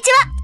ちは。